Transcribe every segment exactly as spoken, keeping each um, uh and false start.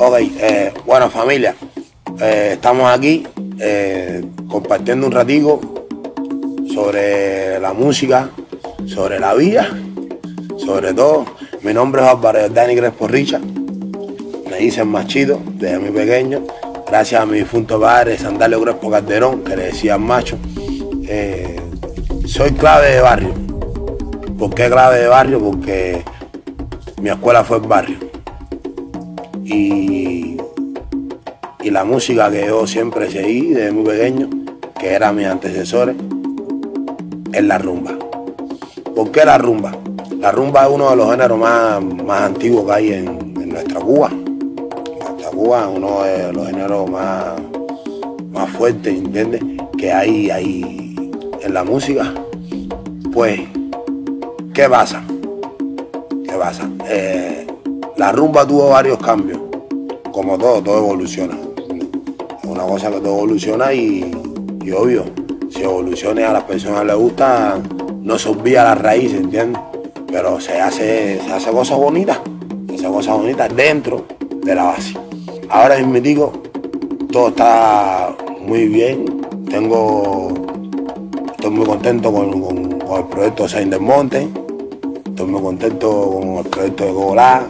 Ok, eh, bueno familia, eh, estamos aquí eh, compartiendo un ratico sobre la música, sobre la vida, sobre todo. Mi nombre es Dani Crespo Richa, me dicen Machito desde muy pequeño, gracias a mi difunto padre Sandalio Crespo Calderón, que le decían Macho. Eh, soy clave de barrio. ¿Por qué clave de barrio? Porque mi escuela fue el barrio. Y, y la música que yo siempre seguí desde muy pequeño, que eran mis antecesores, es la rumba. ¿Por qué la rumba? La rumba es uno de los géneros más, más antiguos que hay en, en nuestra Cuba. Nuestra Cuba es uno de los géneros más, más fuertes, ¿entiendes? Que hay ahí en la música. Pues, ¿qué pasa? ¿Qué pasa? Eh, La rumba tuvo varios cambios, como todo, todo evoluciona. Es una cosa que todo evoluciona y, y obvio, si evoluciona y a las personas les gusta, no se olvida las raíces, ¿entiendes? Pero se hace, se hace cosas bonitas, se hace cosas bonitas dentro de la base. Ahora en mi tico, todo está muy bien, tengo, estoy muy contento con, con, con el proyecto Osain del Monte, estoy muy contento con el proyecto de Gogolá,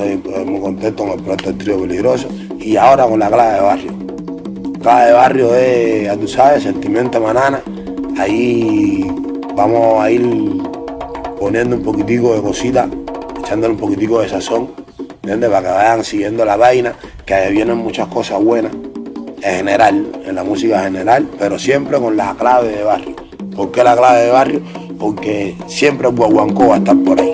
estoy muy contento con el proyecto del Triopeligroso y ahora con la clave de barrio. Clave de barrio es, ya tú sabes, sentimiento manana. Ahí vamos a ir poniendo un poquitico de cosita, echándole un poquitico de sazón, ¿entiendes? Para que vayan siguiendo la vaina, que ahí vienen muchas cosas buenas en general, en la música general, pero siempre con la clave de barrio. ¿Por qué la clave de barrio? Porque siempre el guaguancó va a estar por ahí.